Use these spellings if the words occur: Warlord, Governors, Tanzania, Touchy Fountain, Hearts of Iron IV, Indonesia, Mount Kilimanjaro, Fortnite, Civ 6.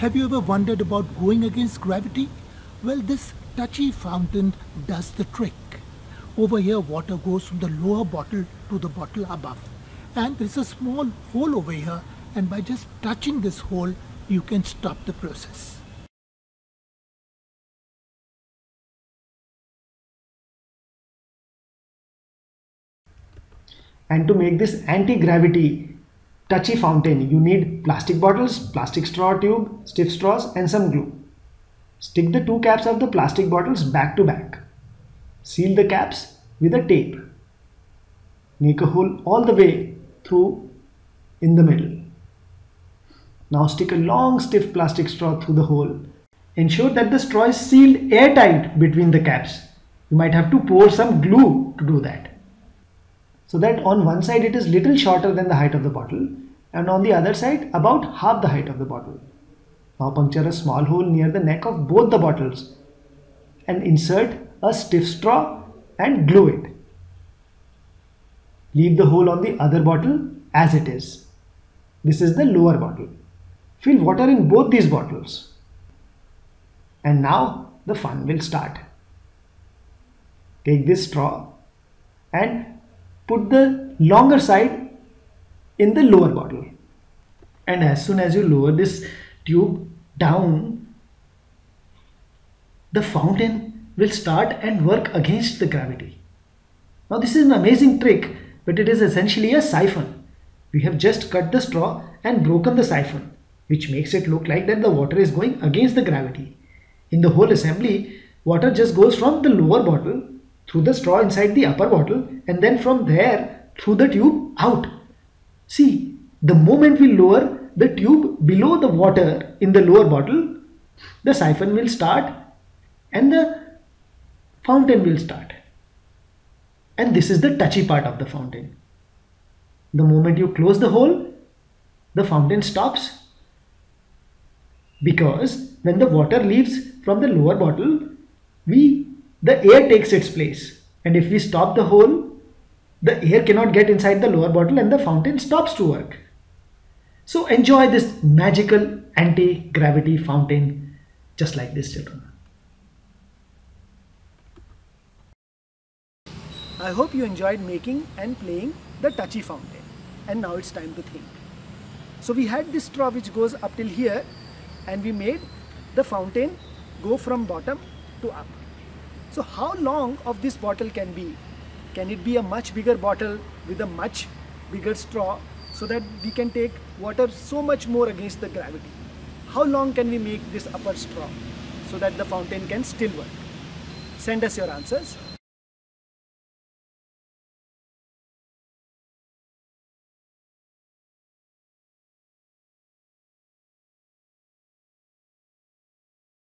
Have you ever wondered about going against gravity? Well, this touchy fountain does the trick. Over here, water goes from the lower bottle to the bottle above. And there's a small hole over here, and by just touching this hole, you can stop the process. And to make this anti-gravity touchy fountain, you need plastic bottles, plastic straw tube, stiff straws and some glue. Stick the two caps of the plastic bottles back to back. Seal the caps with a tape. Make a hole all the way through in the middle. Now stick a long stiff plastic straw through the hole. Ensure that the straw is sealed airtight between the caps. You might have to pour some glue to do that. So that on one side it is little shorter than the height of the bottle and on the other side about half the height of the bottle. Now puncture a small hole near the neck of both the bottles and insert a stiff straw and glue it. Leave the hole on the other bottle as it is. This is the lower bottle. Fill water in both these bottles. And now the fun will start. Take this straw and put the longer side in the lower bottle, and as soon as you lower this tube down, the fountain will start and work against the gravity. Now this is an amazing trick, but it is essentially a siphon. We have just cut the straw and broken the siphon, which makes it look like that the water is going against the gravity. In the whole assembly, water just goes from the lower bottle through the straw inside the upper bottle and then from there through the tube out. See, the moment we lower the tube below the water in the lower bottle, the siphon will start and the fountain will start. And this is the touchy part of the fountain. The moment you close the hole, the fountain stops, because when the water leaves from the lower bottle, the air takes its place, and if we stop the hole, the air cannot get inside the lower bottle and the fountain stops to work. So enjoy this magical anti-gravity fountain just like this, children. I hope you enjoyed making and playing the touchy fountain. And now it's time to think. So we had this straw which goes up till here, and we made the fountain go from bottom to up. So how long of this bottle can be? Can it be a much bigger bottle with a much bigger straw so that we can take water so much more against the gravity? How long can we make this upper straw so that the fountain can still work? Send us your answers.